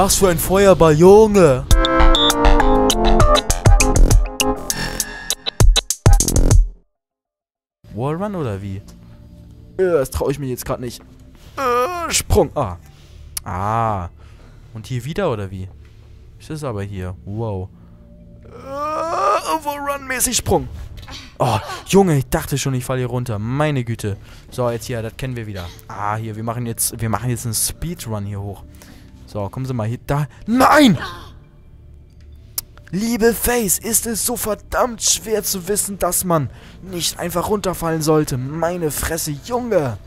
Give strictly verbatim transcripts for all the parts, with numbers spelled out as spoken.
Was für ein Feuerball, Junge! Wallrun oder wie? Das traue ich mir jetzt gerade nicht. Sprung! Ah! Ah! Und hier wieder oder wie? Ist es aber hier? Wow! Wallrun-mäßig Sprung! Oh, Junge, ich dachte schon, ich falle hier runter. Meine Güte. So, jetzt hier, das kennen wir wieder. Ah, hier, wir machen jetzt, wir machen jetzt einen Speedrun hier hoch. So, kommen Sie mal hier, da. Nein! Liebe Face, ist es so verdammt schwer zu wissen, dass man nicht einfach runterfallen sollte. Meine Fresse, Junge.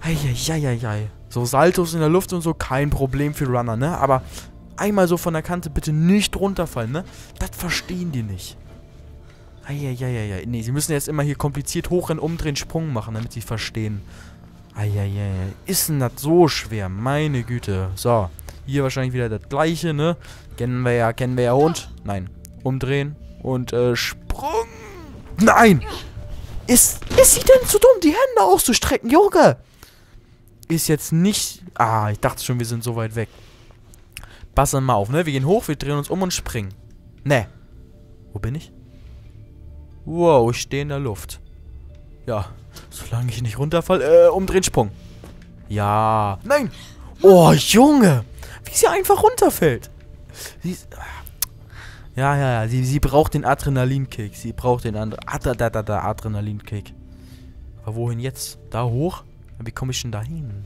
Eieieiei. So Saltos in der Luft und so, kein Problem für Runner, ne? Aber einmal so von der Kante bitte nicht runterfallen, ne? Das verstehen die nicht. Eieieiei. Nee, sie müssen jetzt immer hier kompliziert hochrennen, umdrehen, Sprung machen, damit sie verstehen. Eieiei. Ist denn das so schwer? Meine Güte. So. Hier wahrscheinlich wieder das gleiche, ne? Kennen wir ja, kennen wir ja und... Nein. Umdrehen. Und, äh, Sprung. Nein! Ist, ist sie denn zu dumm, die Hände auszustrecken, Junge? Ist jetzt nicht... Ah, ich dachte schon, wir sind so weit weg. Pass dann mal auf, ne? Wir gehen hoch, wir drehen uns um und springen. Ne. Wo bin ich? Wow, ich stehe in der Luft. Ja, solange ich nicht runterfalle. Äh, umdrehen, Sprung. Ja. Nein. Oh, Junge. Wie sie einfach runterfällt. Sie ist, ja, ja, ja. Sie, sie braucht den Adrenalinkick. Sie braucht den anderen. Adrenalinkick. Aber wohin jetzt? Da hoch? Wie komme ich denn da hin?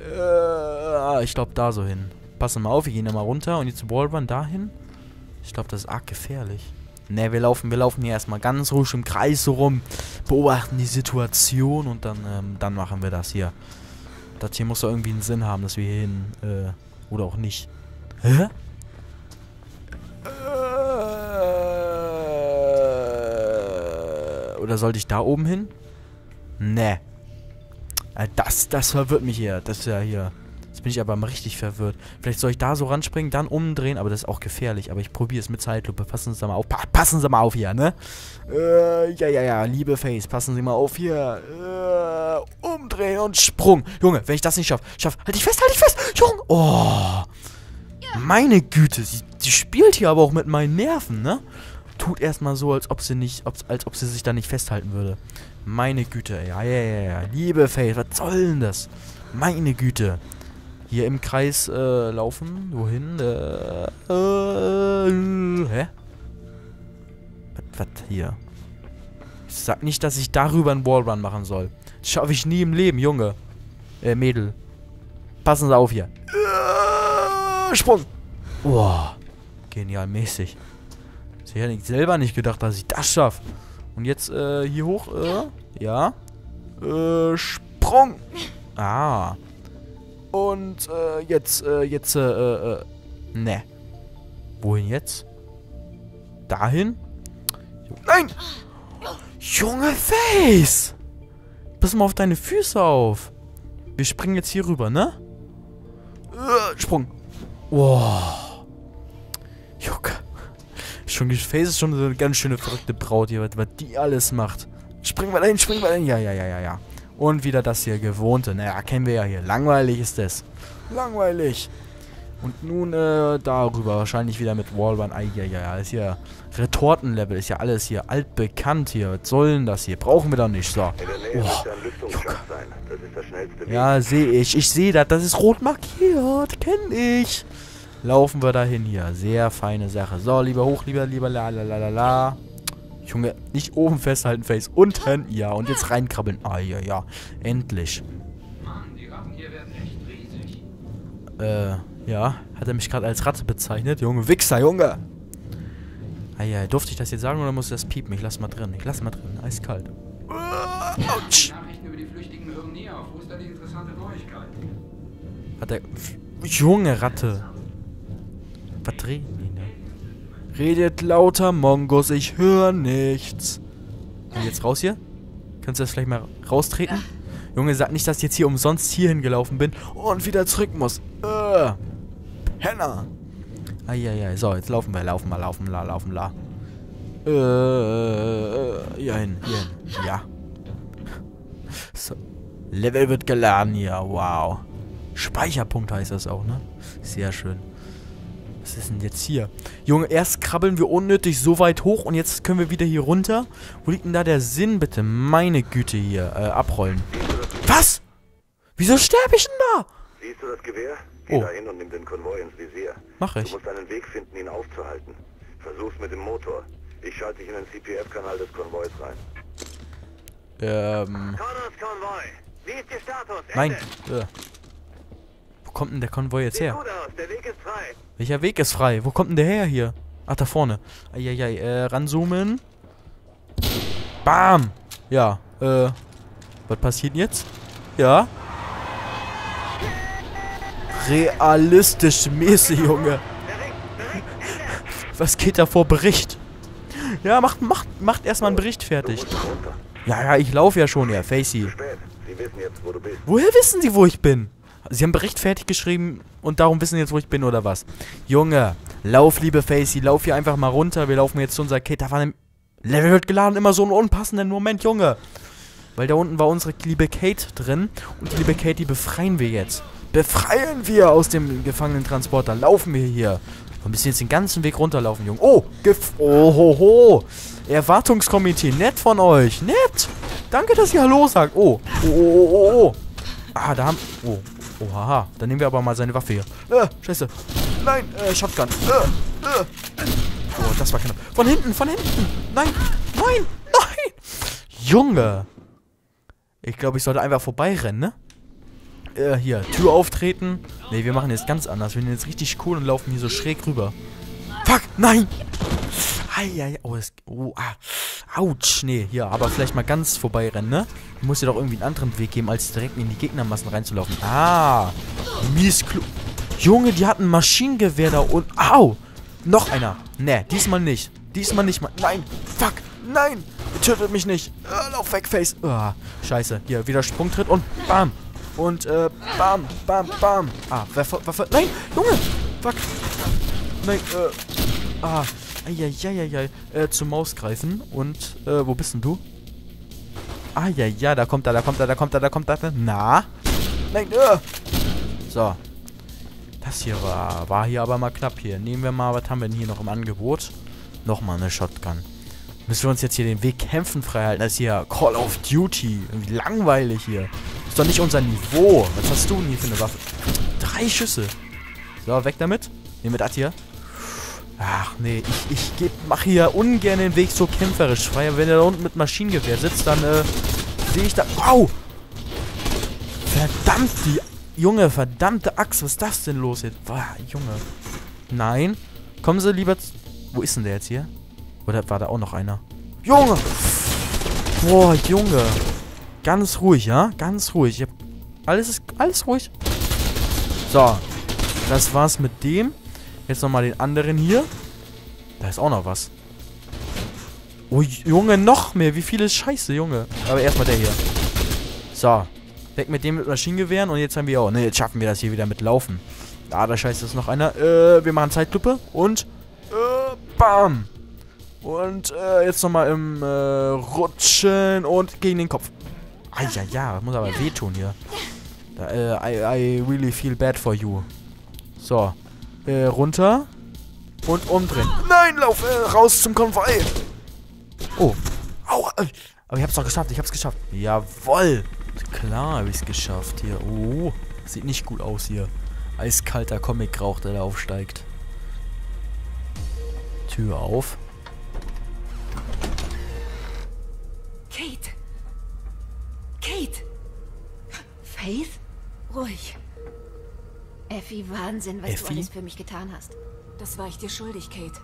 Äh, ich glaube, da so hin. Passen mal auf, wir gehen da mal runter. Und jetzt Wallrun dahin. Ich glaube, das ist arg gefährlich. Ne, wir laufen, wir laufen hier erstmal ganz ruhig im Kreis so rum, beobachten die Situation und dann, ähm, dann machen wir das hier. Das hier muss doch irgendwie einen Sinn haben, dass wir hier hin, äh, oder auch nicht. Hä? Oder sollte ich da oben hin? Ne. Äh, das, das verwirrt mich hier, das ist ja hier. Jetzt bin ich aber mal richtig verwirrt. Vielleicht soll ich da so ranspringen, dann umdrehen, aber das ist auch gefährlich. Aber ich probiere es mit Zeitlupe. Passen Sie mal auf. Pa passen Sie mal auf hier, ne? Äh, ja, ja, ja, liebe Face, passen Sie mal auf hier. Äh, umdrehen und Sprung. Junge, wenn ich das nicht schaffe, schaff. Halt dich fest, halt dich fest. Junge. Oh. Meine Güte, sie, sie spielt hier aber auch mit meinen Nerven, ne? Tut erstmal so, als ob sie nicht, als, als ob sie sich da nicht festhalten würde. Meine Güte, ja, ja, ja, ja. Liebe Face, was soll denn das? Meine Güte. Hier im Kreis äh, laufen. Wohin? Äh, äh, hä? Was, was hier? Ich sag nicht, dass ich darüber einen Wallrun machen soll. Das schaffe ich nie im Leben, Junge. Äh, Mädel. Passen Sie auf hier. Äh, Sprung. Wow. Genial mäßig. Ich hätte selber nicht gedacht, dass ich das schaffe. Und jetzt äh, hier hoch. Äh, ja. Äh, Sprung. Ah. Und, äh, jetzt, äh, jetzt, äh, äh, ne. Wohin jetzt? Dahin? Nein! Junge Face! Pass mal auf deine Füße auf. Wir springen jetzt hier rüber, ne? Äh, Sprung. Wow. Junge. Schon, die Face ist schon so eine ganz schöne verrückte Braut hier, was die alles macht. Springen wir dahin, springen wir dahin. Ja, ja, ja, ja, ja. Und wieder das hier gewohnte. Naja, kennen wir ja hier. Langweilig ist das. Langweilig. Und nun äh, darüber. Wahrscheinlich wieder mit Wallrun. Ah, ja, ja, ja. Ist ja Retortenlevel. Ist ja alles hier altbekannt hier. Was soll denn das hier? Brauchen wir doch nicht. So. Oh. Ja, sehe ich. Ich sehe das. Das ist rot markiert. Kenne ich. Laufen wir dahin hier. Sehr feine Sache. So, lieber hoch, lieber, lieber la la la la la. Junge, nicht oben festhalten, Face. Unten, ja. Und jetzt reinkrabbeln. Ah, ja, ja. Endlich. Mann, die Ratten hier werden echt riesig. Äh, ja. Hat er mich gerade als Ratte bezeichnet? Junge, Wichser, Junge. Ah, ja. Durfte ich das jetzt sagen oder muss das piepen? Ich lass mal drin. Ich lass mal drin. Eiskalt. Autsch. Nachrichten über die Flüchtigen hören nie auf. Wo ist da die interessante Neuigkeit? Hat er... Junge, Ratte. Was reden die denn? Redet lauter, Mongos, ich höre nichts. Und jetzt raus hier? Kannst du das vielleicht mal raustreten? Junge, sag nicht, dass ich jetzt hier umsonst hierhin gelaufen bin und wieder zurück muss. Äh. Henna. Eieiei. So, jetzt laufen wir. Laufen mal, laufen, la, laufen, la. Äh. Hier hin, hier hin. Ja. So. Level wird geladen hier. Wow. Speicherpunkt heißt das auch, ne? Sehr schön. Was ist denn jetzt hier? Junge, erst krabbeln wir unnötig so weit hoch und jetzt können wir wieder hier runter. Wo liegt denn da der Sinn, bitte? Meine Güte hier. Äh, abrollen. Was? Wieso sterbe ich denn da? Siehst du das Gewehr? Geh oh. da hin und nimm den Konvoi ins Visier. Mach ich. Du musst einen Weg finden, ihn aufzuhalten. Versuch's mit dem Motor. Ich schalte dich in den C P F-Kanal des Konvois rein. Ähm... Connors Konvoi. Wie ist der Status? Nein. Äh. Wo kommt denn der Konvoi jetzt her? Sieht gut aus. Der Weg ist frei. Welcher Weg ist frei? Wo kommt denn der her hier? Ach, da vorne. Eieiei. Äh, ranzoomen. Bam! Ja, äh... Was passiert jetzt? Ja. Realistisch mäßig, Junge. Was geht da vor? Bericht. Ja, macht, macht, macht erstmal einen Bericht fertig. Ja, ja, ich laufe ja schon, ja, Facey. Woher wissen Sie, wo ich bin? Sie haben einen Bericht fertig geschrieben und darum wissen Sie jetzt, wo ich bin, oder was? Junge, lauf, liebe Facey, lauf hier einfach mal runter. Wir laufen jetzt zu unserer Kate. Da war ein Level wird geladen, immer so einen unpassenden Moment, Junge. Weil da unten war unsere liebe Kate drin und die liebe Kate, die befreien wir jetzt. Befreien wir aus dem Gefangenentransporter. Laufen wir hier. Wir müssen jetzt den ganzen Weg runterlaufen, Junge. Oh, gef... Ohoho. Erwartungskomitee. Nett von euch. Nett. Danke, dass ihr Hallo sagt. Oh. Oh, oh, oh, oh. Ah, da haben... Oh. Oh, haha. Dann nehmen wir aber mal seine Waffe hier. Äh, scheiße. Nein, äh, Shotgun. Äh, äh. Oh, das war knapp. Von hinten, von hinten. Nein, nein, nein. Junge. Ich glaube, ich sollte einfach vorbeirennen, ne? Äh, hier, Tür auftreten. Ne, wir machen jetzt ganz anders. Wir nehmen jetzt richtig cool und laufen hier so schräg rüber. Fuck, nein! Eieiei, oh, das, oh, ah. Autsch, nee, hier, aber vielleicht mal ganz vorbeirennen, ne? Ich muss dir doch irgendwie einen anderen Weg geben, als direkt in die Gegnermassen reinzulaufen. Ah, mies Klo... Junge, die hatten ein Maschinengewehr da unten. Au! Noch einer. Ne, diesmal nicht. Diesmal nicht mal. Nein, fuck, nein! Tötet mich nicht. Äh, lauf weg, Face. Ah, scheiße. Hier, wieder Sprungtritt und bam. Und, äh, bam, bam, bam. Ah, Waffe, Waffe. Nein, Junge. Fuck. Nein, äh. Ah, eieieiei. Äh, zur Maus greifen. Und, äh, wo bist denn du? Ah, ja, ja, da kommt er, da kommt er, da kommt er, da kommt er. Na? Nein, äh. So. Das hier war, war hier aber mal knapp hier. Nehmen wir mal, was haben wir denn hier noch im Angebot? Nochmal eine Shotgun. Müssen wir uns jetzt hier den Weg kämpfen freihalten? Das ist hier Call of Duty. Irgendwie langweilig hier. Ist doch nicht unser Niveau. Was hast du denn hier für eine Waffe? Drei Schüsse. So, weg damit. Nehmen wir das hier. Ach, nee. Ich, ich geb, mach hier ungern den Weg so kämpferisch frei. Wenn er da unten mit Maschinengewehr sitzt, dann, äh, sehe ich da... Au! Verdammt, die... Junge, verdammte Axt. Was ist das denn los jetzt? Boah, Junge. Nein. Kommen Sie lieber... Wo ist denn der jetzt hier? Oder war da auch noch einer? Junge! Boah, Junge. Ganz ruhig, ja? Ganz ruhig. Ich hab alles ist alles ruhig. So. Das war's mit dem. Jetzt nochmal den anderen hier. Da ist auch noch was. Oh, Junge, noch mehr. Wie viel ist scheiße, Junge. Aber erstmal der hier. So. Weg mit dem mit Maschinengewehren. Und jetzt haben wir auch... Ne, jetzt schaffen wir das hier wieder mit Laufen. Ah, da scheiße ist noch einer. Äh, wir machen Zeitlupe. Und... Äh, bam. Und, äh, jetzt nochmal im, äh, Rutschen und gegen den Kopf. Ah, ja, ja, das muss aber wehtun hier. Da, äh, I, I really feel bad for you. So, äh, runter und umdrehen. Nein, lauf, äh, raus zum Konvoi. Oh, aua, aber ich hab's doch geschafft, ich hab's geschafft. Jawoll, klar hab ich's geschafft hier. Oh, sieht nicht gut aus hier. Eiskalter Comicrauch, der da aufsteigt. Tür auf. Kate! Kate! Faith? Ruhig. Effie, Wahnsinn, was Effie? du alles für mich getan hast. Das war ich dir schuldig, Kate.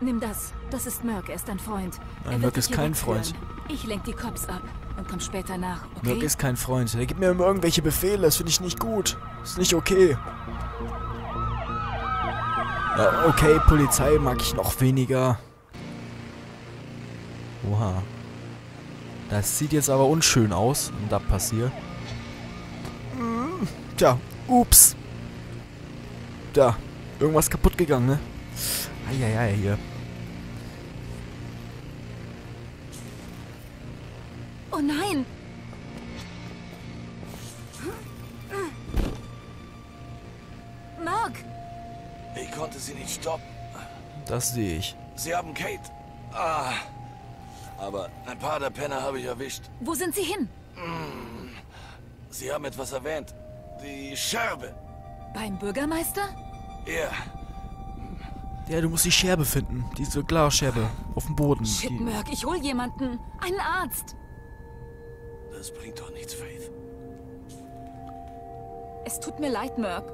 Nimm das. Das ist Merc, er ist dein Freund. Nein, Merc ist kein Freund. Ich lenk die Cops ab und komm später nach, okay? Merc ist kein Freund. Er gibt mir immer irgendwelche Befehle, das finde ich nicht gut. Ist nicht okay. Okay, Polizei mag ich noch weniger. Oha. Das sieht jetzt aber unschön aus, wenn das passiert. Tja, ups. Da, irgendwas kaputt gegangen, ne? Eieiei, hier. Oh nein! konnte sie nicht stoppen. Das sehe ich. Sie haben Kate. Ah. Aber ein paar der Penner habe ich erwischt. Wo sind sie hin? Sie haben etwas erwähnt. Die Scherbe. Beim Bürgermeister? Ja. Ja, du musst die Scherbe finden. Diese Glasscherbe auf dem Boden. Shit, Merk, ich hol jemanden. Einen Arzt. Das bringt doch nichts, Faith. Es tut mir leid, Merk.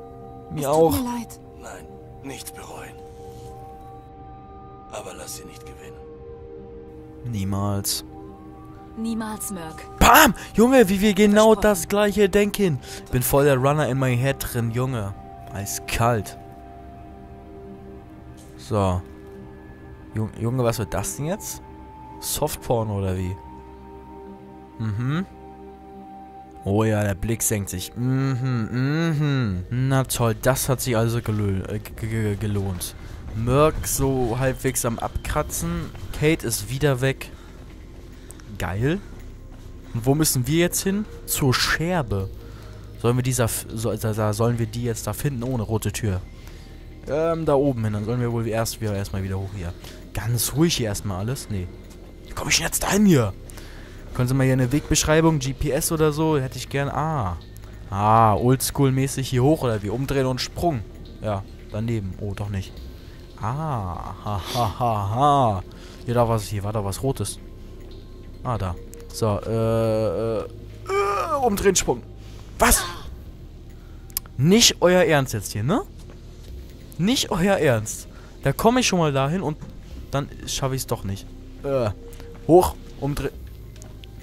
Mir auch. Es tut mir leid. Nein, nichts bereuen. Aber lass sie nicht gewinnen. Niemals. Niemals, Merk. Bam! Junge, wie wir genau das gleiche denken. Bin voll der Runner in my head drin, Junge. Eiskalt. So. Junge, was wird das denn jetzt? Softporn oder wie? Mhm. Oh ja, der Blick senkt sich. Mhm, mhm. Na toll, das hat sich also gelö äh, gelohnt. Merk so halbwegs am Abkratzen. Kate ist wieder weg. Geil. Und wo müssen wir jetzt hin? Zur Scherbe. Sollen wir, dieser, so, da, sollen wir die jetzt da finden ohne rote Tür? Ähm, da oben hin. Dann sollen wir wohl erst wieder, erstmal wieder hoch hier. Ganz ruhig hier erstmal alles. Nee. Komm ich jetzt dahin hier? Können Sie mal hier eine Wegbeschreibung, G P S oder so? Hätte ich gern. Ah. Ah, oldschool-mäßig hier hoch oder wie? Umdrehen und Sprung. Ja, daneben. Oh, doch nicht. Ah, ha, ha, ha, ha. Hier, da war was, hier war da was Rotes. Ah, da. So, äh, äh, umdrehen, Sprung. Was? Nicht euer Ernst jetzt hier, ne? Nicht euer Ernst. Da komme ich schon mal dahin und dann schaffe ich es doch nicht. Äh, hoch, umdrehen.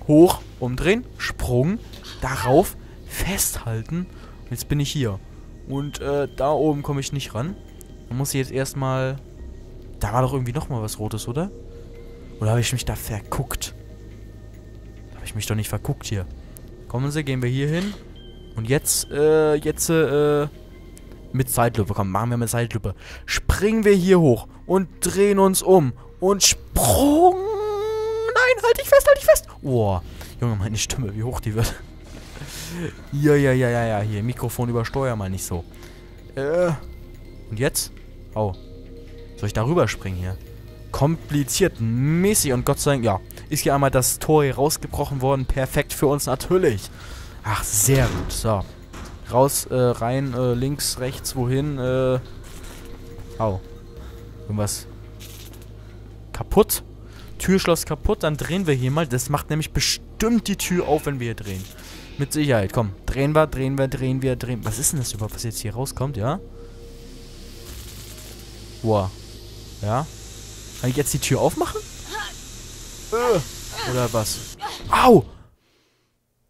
Hoch, umdrehen, Sprung, darauf, festhalten. Jetzt bin ich hier. Und äh, da oben komme ich nicht ran. Dann muss ich jetzt erstmal... Da war doch irgendwie nochmal was Rotes, oder? Oder habe ich mich da verguckt? Habe ich mich doch nicht verguckt hier. Kommen Sie, gehen wir hier hin. Und jetzt, äh, jetzt, äh, mit Zeitlupe. Komm, machen wir mit Zeitlupe. Springen wir hier hoch und drehen uns um. Und Sprung! Nein, halt dich fest, halt dich fest! Oh, Junge, meine Stimme, wie hoch die wird. Ja, ja, ja, ja, ja, hier, Mikrofon übersteuer mal nicht so. Äh, und jetzt? Oh, soll ich da rüber springen hier? Kompliziert, mäßig und Gott sei Dank, ja, ist hier einmal das Tor hier rausgebrochen worden, perfekt für uns natürlich. Ach, sehr gut, so. Raus, äh, rein, äh, links, rechts, wohin, äh, au. Irgendwas kaputt? Türschloss kaputt, dann drehen wir hier mal. Das macht nämlich bestimmt die Tür auf, wenn wir hier drehen. Mit Sicherheit, komm. Drehen wir, drehen wir, drehen wir, drehen. Was ist denn das überhaupt, was jetzt hier rauskommt, ja? Boah. Ja? Kann ich jetzt die Tür aufmachen? Äh. Oder was? Au!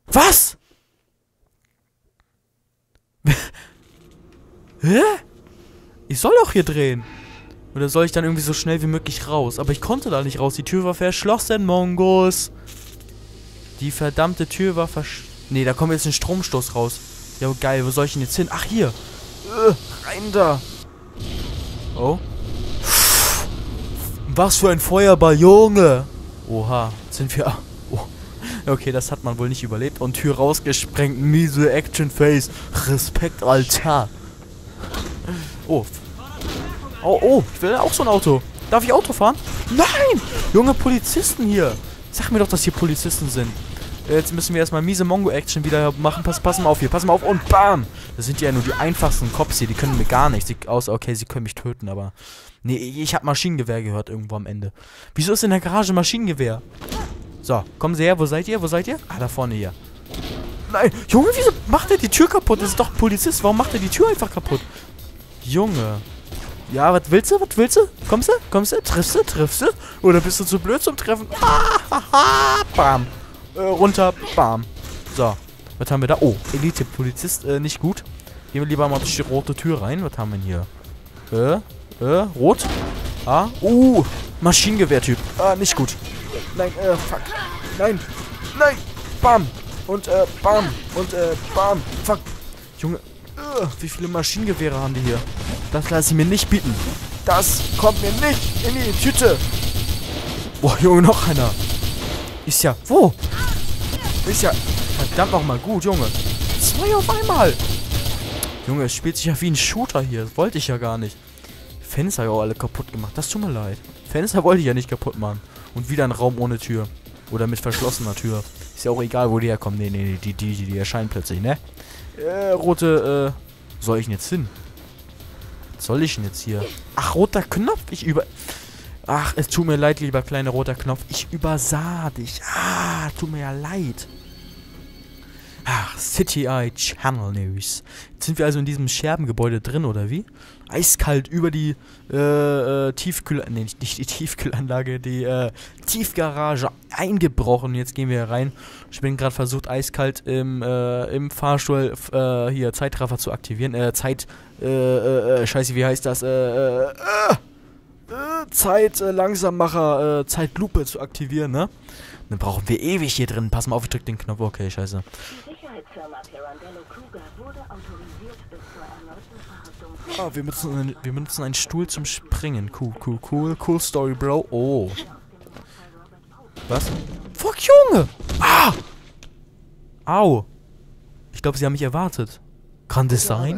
Was? Hä? Ich soll doch hier drehen. Oder soll ich dann irgendwie so schnell wie möglich raus? Aber ich konnte da nicht raus. Die Tür war verschlossen, Mongos. Die verdammte Tür war versch... Ne, da kommt jetzt ein Stromstoß raus. Ja, geil. Wo soll ich denn jetzt hin? Ach, hier. Äh, rein da. Oh. Was für ein Feuerball, Junge. Oha. Sind wir... Oh. Okay, das hat man wohl nicht überlebt. Und Tür rausgesprengt. Miese Action-Face. Respekt, Alter. Oh, Oh, oh, ich will auch so ein Auto. Darf ich Auto fahren? Nein! Junge Polizisten hier. Sag mir doch, dass hier Polizisten sind. Jetzt müssen wir erstmal miese Mongo-Action wieder machen. Pass, pass mal auf hier, pass mal auf und bam! Das sind ja nur die einfachsten Cops hier, die können mir gar nichts. Außer, okay, sie können mich töten, aber... Nee, ich habe Maschinengewehr gehört irgendwo am Ende. Wieso ist in der Garage Maschinengewehr? So, kommen Sie her, wo seid ihr, wo seid ihr? Ah, da vorne hier. Nein, Junge, wieso macht er die Tür kaputt? Das ist doch ein Polizist, warum macht er die Tür einfach kaputt? Junge... Ja, was willst du? Was willst du? Kommst du? Kommst du? Triffst du? Triffst du? Oder bist du zu blöd zum Treffen? Ah, bam. Äh, runter. Bam. So. Was haben wir da? Oh, Elite-Polizist. Äh, nicht gut. Gehen wir lieber mal durch die rote Tür rein. Was haben wir denn hier? Äh, äh, rot. Ah. Uh, Maschinengewehrtyp. Ah, nicht gut. Nein, äh, fuck. Nein. Nein. Bam. Und, äh, bam. Und, äh, bam. Fuck. Junge. Wie viele Maschinengewehre haben die hier? Das lasse ich mir nicht bieten. Das kommt mir nicht in die Tüte. Boah, Junge, noch einer. Ist ja... Wo? Ist ja... Verdammt nochmal gut, Junge. Zwei auf einmal. Junge, es spielt sich ja wie ein Shooter hier. Das wollte ich ja gar nicht. Fenster ja auch alle kaputt gemacht. Das tut mir leid. Fenster wollte ich ja nicht kaputt machen. Und wieder ein Raum ohne Tür. Oder mit verschlossener Tür. Ist ja auch egal, wo die herkommen. Nee, nee, nee, die, die, die, die erscheinen plötzlich, ne? Äh, rote, äh... soll ich denn jetzt hin? Was soll ich denn jetzt hier? Ach, roter Knopf. Ich über... Ach, es tut mir leid, lieber kleiner roter Knopf. Ich übersah dich. Ah, tut mir ja leid. Ach, City Eye Channel News. Jetzt sind wir also in diesem Scherbengebäude drin, oder wie? Eiskalt über die äh, äh, Tiefkühl... Nee, nicht die Tiefkühlanlage, die äh, Tiefgarage eingebrochen. Jetzt gehen wir hier rein. Ich bin gerade versucht, eiskalt im, äh, im Fahrstuhl äh, hier Zeitraffer zu aktivieren. Äh, Zeit... Äh, äh, scheiße, wie heißt das? Äh, äh, äh. Zeit, äh, Langsammacher, äh, Zeitlupe zu aktivieren, ne? Dann brauchen wir ewig hier drin. Pass mal auf, ich drück den Knopf. Okay, scheiße. Die Sicherheitsfirma Pirandello Kruger wurde autorisiert bis zur erneuten Verhaftung. Ah, wir benutzen, einen, wir benutzen einen Stuhl zum Springen. Cool, cool, cool. Cool Story, Bro. Oh. Was? Fuck, Junge! Ah! Au! Ich glaube, sie haben mich erwartet. Kann das sein?